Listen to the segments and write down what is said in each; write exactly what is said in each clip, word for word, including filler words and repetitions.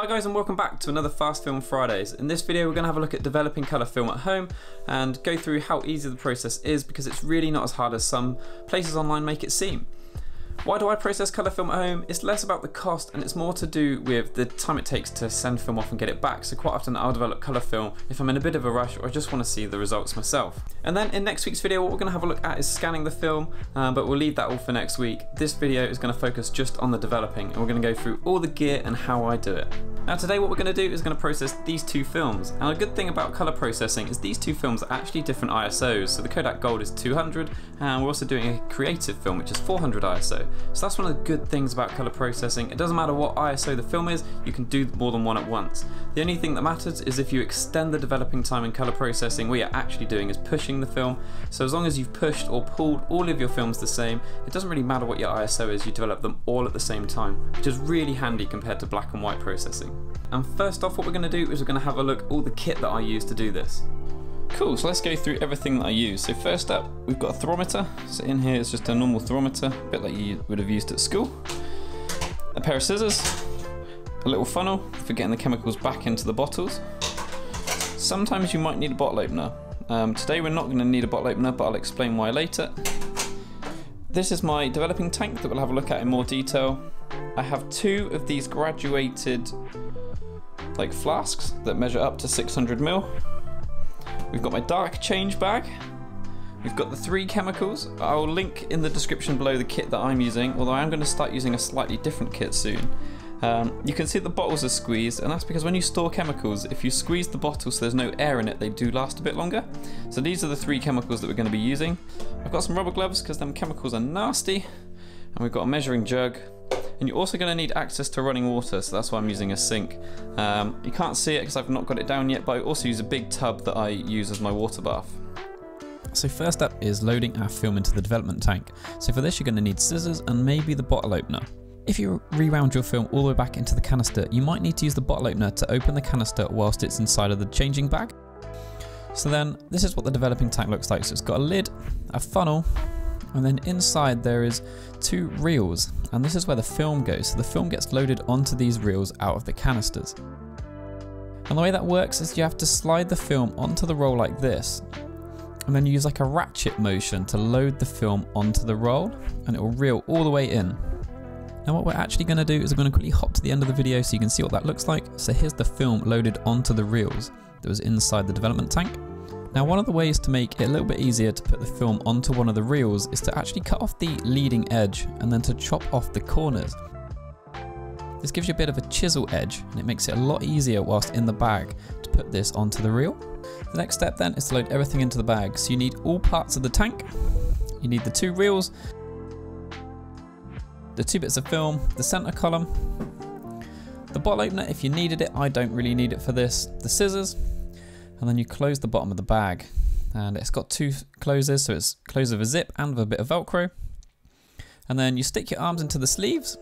Hi guys and welcome back to another Fast Film Fridays. In this video we're going to have a look at developing colour film at home and go through how easy the process is, because it's really not as hard as some places online make it seem. Why do I process colour film at home? It's less about the cost and it's more to do with the time it takes to send film off and get it back, so quite often I'll develop colour film if I'm in a bit of a rush or I just want to see the results myself. And then in next week's video what we're going to have a look at is scanning the film, um, but we'll leave that all for next week. This video is going to focus just on the developing and we're going to go through all the gear and how I do it. Now today what we're going to do is going to process these two films, and a good thing about colour processing is these two films are actually different I S Os, so the Kodak Gold is two hundred and we're also doing a creative film which is four hundred I S O. So that's one of the good things about colour processing. It doesn't matter what I S O the film is, you can do more than one at once. The only thing that matters is if you extend the developing time in colour processing, what you're actually doing is pushing the film. So as long as you've pushed or pulled all of your films the same, it doesn't really matter what your I S O is, you develop them all at the same time, which is really handy compared to black and white processing. And first off what we're going to do is we're going to have a look at all the kit that I use to do this. Cool, so let's go through everything that I use. So first up, we've got a thermometer. So in here it's just a normal thermometer, a bit like you would have used at school. A pair of scissors, a little funnel for getting the chemicals back into the bottles. Sometimes you might need a bottle opener. Um, today we're not going to need a bottle opener, but I'll explain why later. This is my developing tank that we'll have a look at in more detail. I have two of these graduated like flasks that measure up to six hundred mil. We've got my dark change bag, we've got the three chemicals. I'll link in the description below the kit that I'm using, although I am going to start using a slightly different kit soon. Um, you can see the bottles are squeezed, and that's because when you store chemicals, if you squeeze the bottle so there's no air in it, they do last a bit longer. So these are the three chemicals that we're going to be using. I've got some rubber gloves because them chemicals are nasty, and we've got a measuring jug. And you're also going to need access to running water, so that's why I'm using a sink. Um, you can't see it because I've not got it down yet, but I also use a big tub that I use as my water bath. So first up is loading our film into the development tank. So for this you're going to need scissors and maybe the bottle opener. If you rewound your film all the way back into the canister, you might need to use the bottle opener to open the canister whilst it's inside of the changing bag. So then this is what the developing tank looks like. So it's got a lid, a funnel, and then inside there is two reels, and this is where the film goes. So the film gets loaded onto these reels out of the canisters. And the way that works is you have to slide the film onto the roll like this, and then you use like a ratchet motion to load the film onto the roll, and it will reel all the way in. Now what we're actually going to do is I'm going to quickly hop to the end of the video so you can see what that looks like. So here's the film loaded onto the reels that was inside the development tank. Now one of the ways to make it a little bit easier to put the film onto one of the reels is to actually cut off the leading edge and then to chop off the corners. This gives you a bit of a chisel edge and it makes it a lot easier whilst in the bag to put this onto the reel. The next step then is to load everything into the bag. So you need all parts of the tank, you need the two reels, the two bits of film, the centre column, the bottle opener if you needed it, I don't really need it for this, the scissors, and then you close the bottom of the bag. And it's got two closes, so it's close of a zip and with a bit of Velcro. And then you stick your arms into the sleeves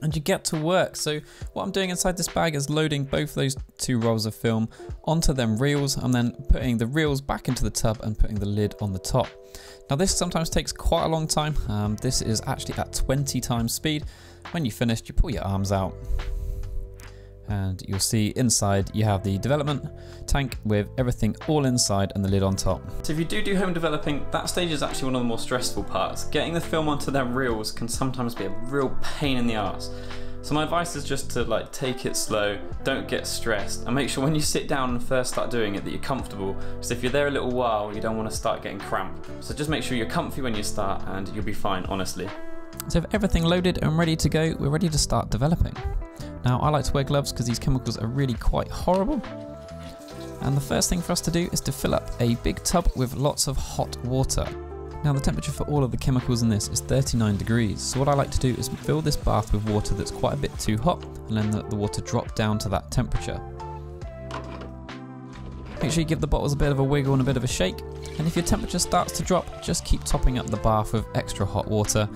and you get to work. So what I'm doing inside this bag is loading both those two rolls of film onto them reels and then putting the reels back into the tub and putting the lid on the top. Now this sometimes takes quite a long time. Um, this is actually at twenty times speed. When you're finished, you pull your arms out. And you'll see inside you have the development tank with everything all inside and the lid on top. So if you do do home developing, that stage is actually one of the more stressful parts. Getting the film onto their reels can sometimes be a real pain in the arse. So my advice is just to like take it slow, don't get stressed, and make sure when you sit down and first start doing it that you're comfortable, because if you're there a little while you don't want to start getting cramped. So just make sure you're comfy when you start and you'll be fine, honestly. So with everything loaded and ready to go, we're ready to start developing. Now I like to wear gloves because these chemicals are really quite horrible. And the first thing for us to do is to fill up a big tub with lots of hot water. Now the temperature for all of the chemicals in this is thirty-nine degrees. So what I like to do is fill this bath with water that's quite a bit too hot and then the, the water drop down to that temperature. Make sure you give the bottles a bit of a wiggle and a bit of a shake. And if your temperature starts to drop, just keep topping up the bath with extra hot water.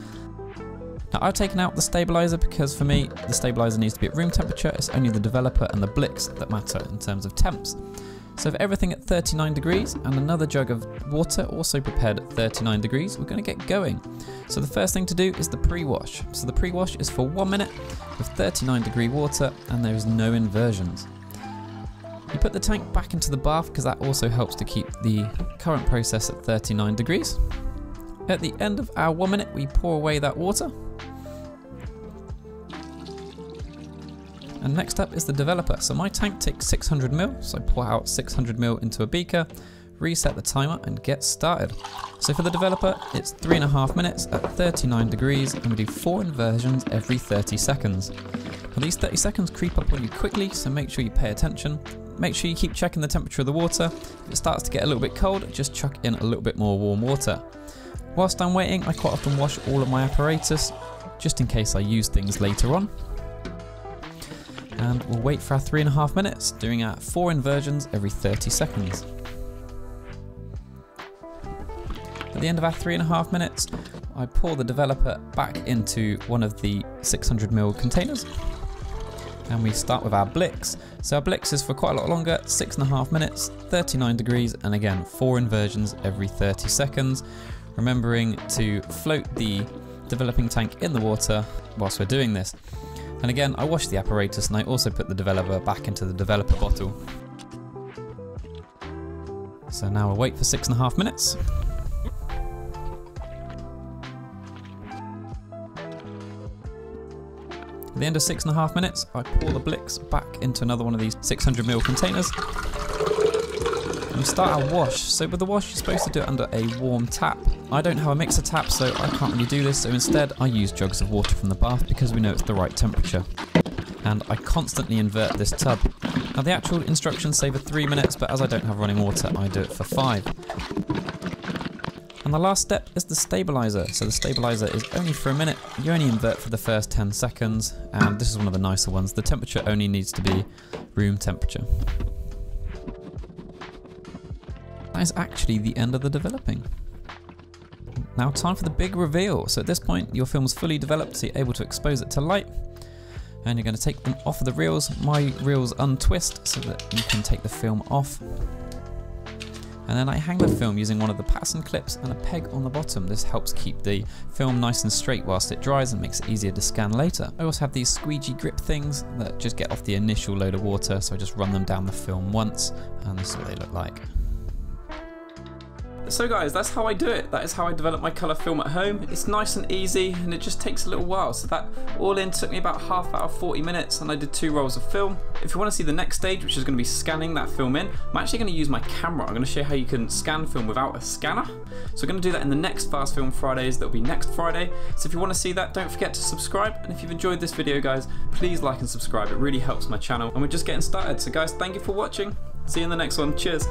Now I've taken out the stabiliser because for me the stabiliser needs to be at room temperature. It's only the developer and the blix that matter in terms of temps. So for everything at thirty-nine degrees, and another jug of water also prepared at thirty-nine degrees, we're going to get going. So the first thing to do is the pre-wash. So the pre-wash is for one minute with thirty-nine degree water, and there is no inversions. You put the tank back into the bath because that also helps to keep the current process at thirty-nine degrees. At the end of our one minute, we pour away that water. And next up is the developer. So my tank takes six hundred mil, so I pour out six hundred mil into a beaker, reset the timer and get started. So for the developer, it's three and a half minutes at thirty-nine degrees, and we do four inversions every thirty seconds. Now these thirty seconds creep up on you quickly, so make sure you pay attention. Make sure you keep checking the temperature of the water. If it starts to get a little bit cold, just chuck in a little bit more warm water. Whilst I'm waiting, I quite often wash all of my apparatus, just in case I use things later on. And we'll wait for our three and a half minutes, doing our four inversions every thirty seconds. At the end of our three and a half minutes, I pour the developer back into one of the six hundred mil containers. And we start with our blix. So our blix is for quite a lot longer, six and a half minutes, thirty-nine degrees, and again, four inversions every thirty seconds. Remembering to float the developing tank in the water whilst we're doing this. And again, I wash the apparatus and I also put the developer back into the developer bottle. So now we'll wait for six and a half minutes. At the end of six and a half minutes, I pour the blix back into another one of these six hundred mil containers. And we start our wash. So with the wash, you're supposed to do it under a warm tap. I don't have a mixer tap, so I can't really do this, so instead I use jugs of water from the bath because we know it's the right temperature. And I constantly invert this tub. Now the actual instructions say for three minutes, but as I don't have running water, I do it for five. And the last step is the stabilizer. So the stabilizer is only for a minute. You only invert for the first ten seconds, and this is one of the nicer ones. The temperature only needs to be room temperature. That is actually the end of the developing. Now time for the big reveal. So at this point your film is fully developed, so you're able to expose it to light. And you're going to take them off of the reels. My reels untwist so that you can take the film off. And then I hang the film using one of the Patterson clips and a peg on the bottom. This helps keep the film nice and straight whilst it dries and makes it easier to scan later. I also have these squeegee grip things that just get off the initial load of water, so I just run them down the film once, and this is what they look like. So guys, that's how I do it. That is how I develop my colour film at home. It's nice and easy, and it just takes a little while. So that all in took me about half hour, forty minutes, and I did two rolls of film. If you want to see the next stage, which is going to be scanning that film in, I'm actually going to use my camera. I'm going to show you how you can scan film without a scanner. So we're going to do that in the next Fast Film Fridays. That'll be next Friday. So if you want to see that, don't forget to subscribe. And if you've enjoyed this video, guys, please like and subscribe. It really helps my channel, and we're just getting started. So guys, thank you for watching. See you in the next one. Cheers.